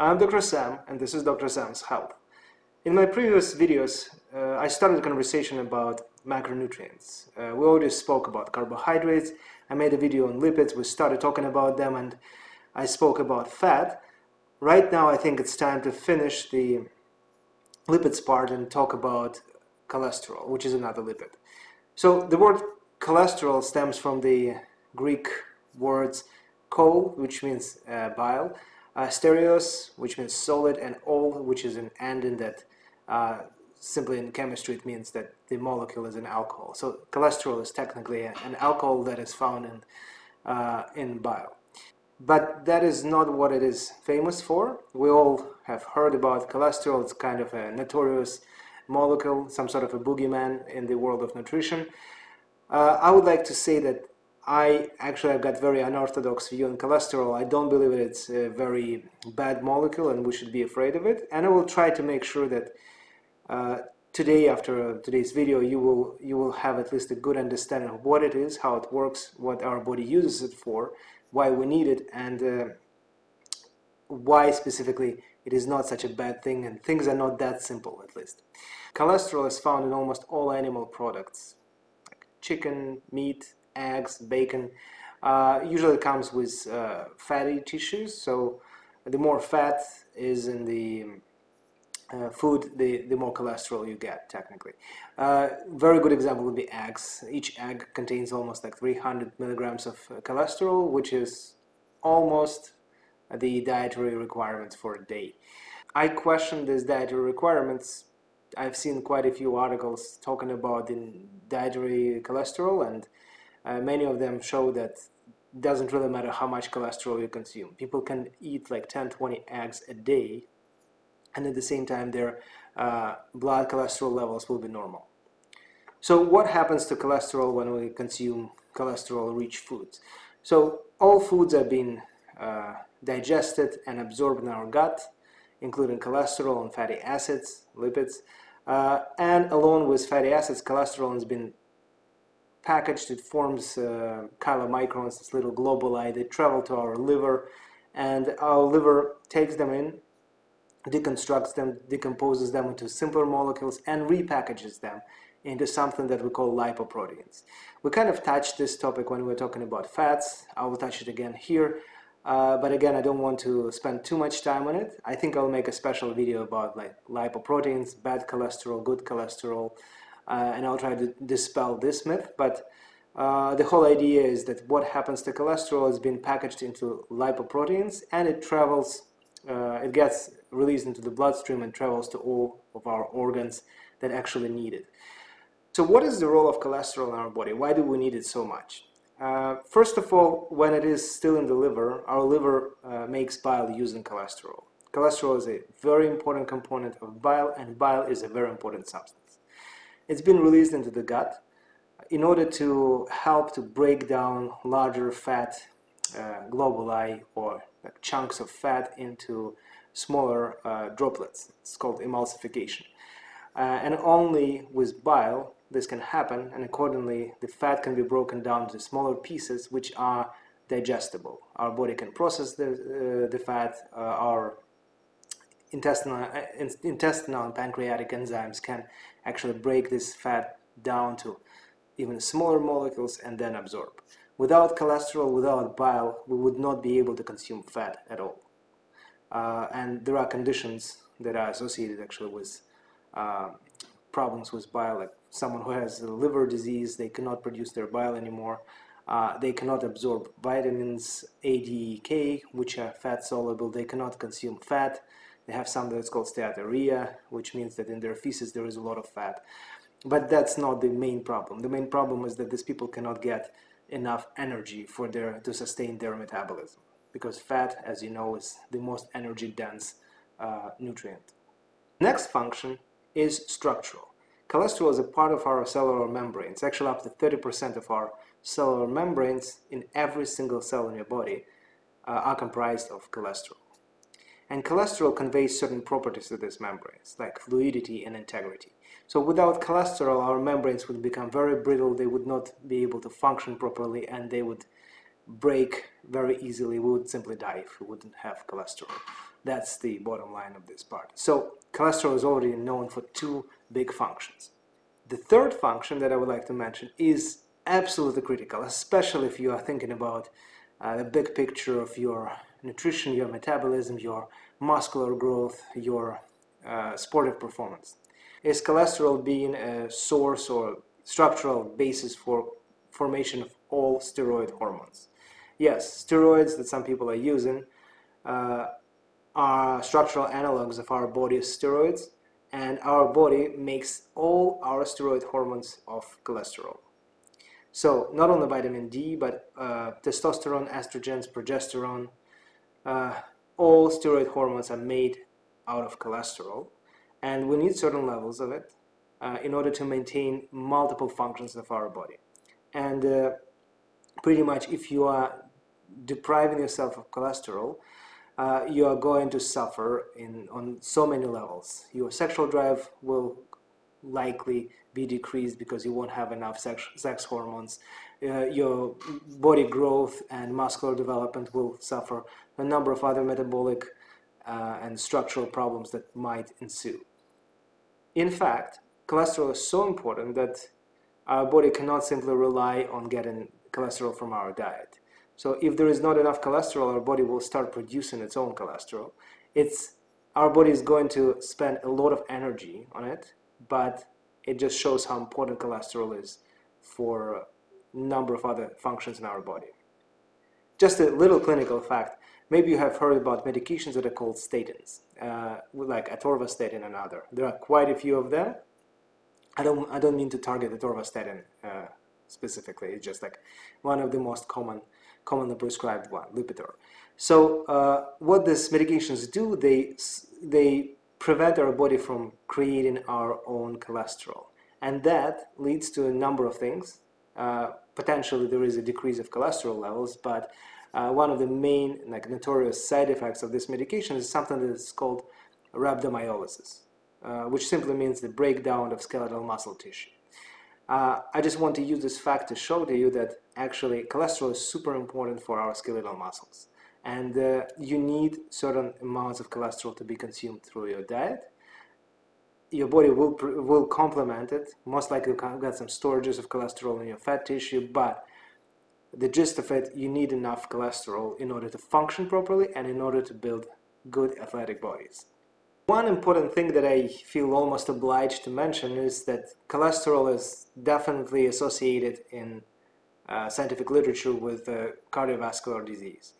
I'm Dr. Sam, and this is Dr. Sam's Health. In my previous videos, I started a conversation about macronutrients. We already spoke about carbohydrates. I made a video on lipids. We started talking about them, and I spoke about fat. Right now, I think it's time to finish the lipids part and talk about cholesterol, which is another lipid. So the word cholesterol stems from the Greek words chol, which means bile, stereos, which means solid, and ol, which is an and in that. Simply in chemistry, it means that the molecule is an alcohol. So cholesterol is technically an alcohol that is found in bile. But that is not what it is famous for. We all have heard about cholesterol. It's kind of a notorious molecule, some sort of a boogeyman in the world of nutrition. I would like to say that I actually have got very unorthodox view on cholesterol. I don't believe it's a very bad molecule and we should be afraid of it. And I will try to make sure that today, after today's video, you will have at least a good understanding of what it is, how it works, what our body uses it for, why we need it, and why specifically it is not such a bad thing, and things are not that simple, at least. Cholesterol is found in almost all animal products, like chicken, meat, eggs, bacon. Usually it comes with fatty tissues, so the more fat is in the food, the more cholesterol you get, technically. Very good example would be eggs. Each egg contains almost like 300 milligrams of cholesterol, which is almost the dietary requirements for a day. I question these dietary requirements. I've seen quite a few articles talking about the dietary cholesterol, and many of them show that it doesn't really matter how much cholesterol you consume. People can eat like 10-20 eggs a day, and at the same time their blood cholesterol levels will be normal. So what happens to cholesterol when we consume cholesterol-rich foods? So all foods are being digested and absorbed in our gut, including cholesterol and fatty acids, lipids, and along with fatty acids, cholesterol has been packaged. It forms chylomicrons, this little globuli. They travel to our liver, and our liver takes them in, deconstructs them, decomposes them into simpler molecules, and repackages them into something that we call lipoproteins. We kind of touched this topic when we were talking about fats. I will touch it again here, but again, I don't want to spend too much time on it. I think I'll make a special video about like lipoproteins, bad cholesterol, good cholesterol, and I'll try to dispel this myth. But the whole idea is that what happens to cholesterol is being packaged into lipoproteins, and it travels, it gets released into the bloodstream and travels to all of our organs that actually need it. So what is the role of cholesterol in our body? Why do we need it so much? First of all, when it is still in the liver, our liver makes bile using cholesterol. Cholesterol is a very important component of bile, and bile is a very important substance. It's been released into the gut in order to help to break down larger fat globuli, or like chunks of fat, into smaller droplets. It's called emulsification. And only with bile this can happen, and accordingly the fat can be broken down to smaller pieces which are digestible. Our body can process the fat. Our intestinal and pancreatic enzymes can actually break this fat down to even smaller molecules and then absorb. Without cholesterol, without bile, we would not be able to consume fat at all. And there are conditions that are associated actually with problems with bile, like someone who has liver disease, they cannot produce their bile anymore, they cannot absorb vitamins A, D, K, which are fat soluble, they cannot consume fat, they have something that's called steatorrhea, which means that in their feces there is a lot of fat. But that's not the main problem. The main problem is that these people cannot get enough energy for to sustain their metabolism, because fat, as you know, is the most energy-dense nutrient. Next function is structural. Cholesterol is a part of our cellular membranes. Actually, up to 30% of our cellular membranes in every single cell in your body are comprised of cholesterol. And cholesterol conveys certain properties to these membranes, like fluidity and integrity. So without cholesterol, our membranes would become very brittle, they would not be able to function properly, and they would break very easily. We would simply die if we wouldn't have cholesterol. That's the bottom line of this part. So cholesterol is already known for two big functions. The third function that I would like to mention is absolutely critical, especially if you are thinking about the big picture of your nutrition, your metabolism, your muscular growth, your sportive performance. Is cholesterol being a source or structural basis for formation of all steroid hormones? Yes, steroids that some people are using are structural analogs of our body's steroids, and our body makes all our steroid hormones of cholesterol. So not only vitamin D, but testosterone, estrogens, progesterone, all steroid hormones are made out of cholesterol, and we need certain levels of it in order to maintain multiple functions of our body. And pretty much if you are depriving yourself of cholesterol, you are going to suffer on so many levels. Your sexual drive will likely be decreased because you won't have enough sex hormones. Your body growth and muscular development will suffer a number of other metabolic and structural problems that might ensue. In fact, cholesterol is so important that our body cannot simply rely on getting cholesterol from our diet. So if there is not enough cholesterol, our body will start producing its own cholesterol. Our body is going to spend a lot of energy on it, but it just shows how important cholesterol is for a number of other functions in our body. Just a little clinical fact. Maybe you have heard about medications that are called statins, like atorvastatin and other. There are quite a few of them. I don't mean to target atorvastatin specifically. It's just like one of the most commonly prescribed one, Lipitor. So what these medications do, they prevent our body from creating our own cholesterol. And that leads to a number of things. Potentially there is a decrease of cholesterol levels, but one of the main notorious side effects of this medication is something that is called rhabdomyolysis, which simply means the breakdown of skeletal muscle tissue. I just want to use this fact to show to you that actually cholesterol is super important for our skeletal muscles. And you need certain amounts of cholesterol to be consumed through your diet. Your body will complement it. Most likely you've got some storages of cholesterol in your fat tissue, but the gist of it, you need enough cholesterol in order to function properly and in order to build good athletic bodies. One important thing that I feel almost obliged to mention is that cholesterol is definitely associated in scientific literature with cardiovascular disease.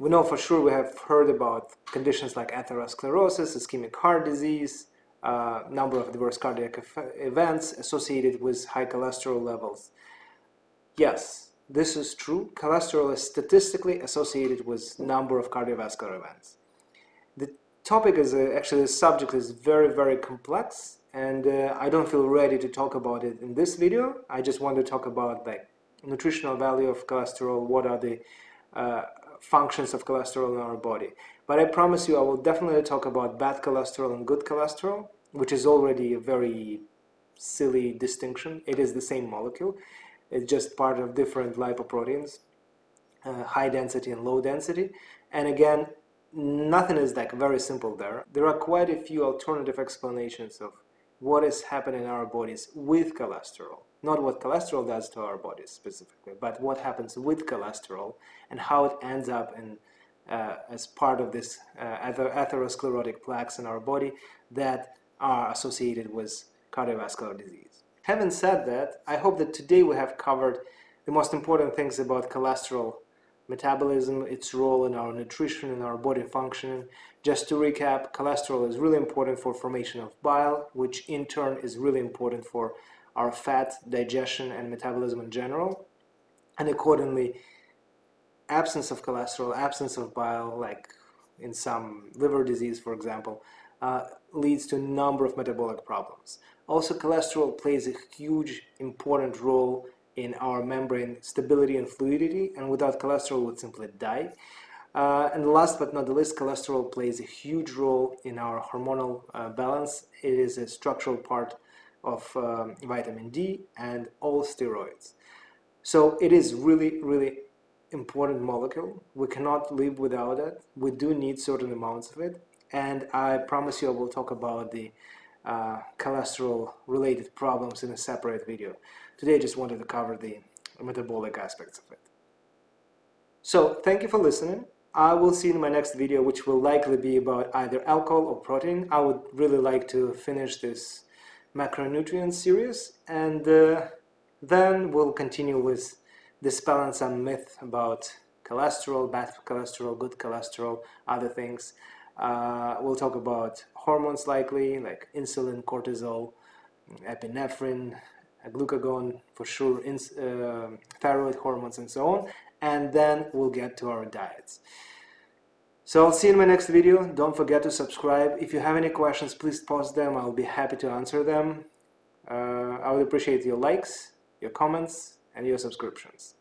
We know for sure, we have heard about conditions like atherosclerosis, ischemic heart disease, a number of diverse cardiac events associated with high cholesterol levels. Yes, this is true. Cholesterol is statistically associated with a number of cardiovascular events. The topic is actually, the subject is very, very complex, and I don't feel ready to talk about it in this video. I just want to talk about the nutritional value of cholesterol, what are the functions of cholesterol in our body. But I promise you I will definitely talk about bad cholesterol and good cholesterol, which is already a very silly distinction. It is the same molecule. It's just part of different lipoproteins, high density and low density. And again, nothing is very simple there. There are quite a few alternative explanations of what is happening in our bodies with cholesterol. Not what cholesterol does to our bodies specifically, but what happens with cholesterol and how it ends up in, as part of this atherosclerotic plaques in our body that are associated with cardiovascular disease. Having said that, I hope that today we have covered the most important things about cholesterol metabolism, its role in our nutrition and our body functioning. Just to recap, cholesterol is really important for formation of bile, which in turn is really important for our fat digestion and metabolism in general, and accordingly absence of cholesterol, absence of bile, like in some liver disease for example, leads to a number of metabolic problems. Also, cholesterol plays a huge important role in our membrane stability and fluidity, and without cholesterol we would simply die. And last but not the least, cholesterol plays a huge role in our hormonal balance. It is a structural part of vitamin D and all steroids. So it is really, really important molecule. We cannot live without it. We do need certain amounts of it. And I promise you I will talk about the cholesterol-related problems in a separate video. Today I just wanted to cover the metabolic aspects of it. So thank you for listening. I will see you in my next video, which will likely be about either alcohol or protein. I would really like to finish this macronutrient series, and then we'll continue with dispelling some myth about cholesterol, bad cholesterol, good cholesterol, other things. We'll talk about hormones likely, like insulin, cortisol, epinephrine, glucagon for sure, thyroid hormones and so on. And then we'll get to our diets. So I'll see you in my next video. Don't forget to subscribe. If you have any questions, please post them. I'll be happy to answer them. I would appreciate your likes, your comments, and your subscriptions.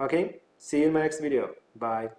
Okay, see you in my next video. Bye.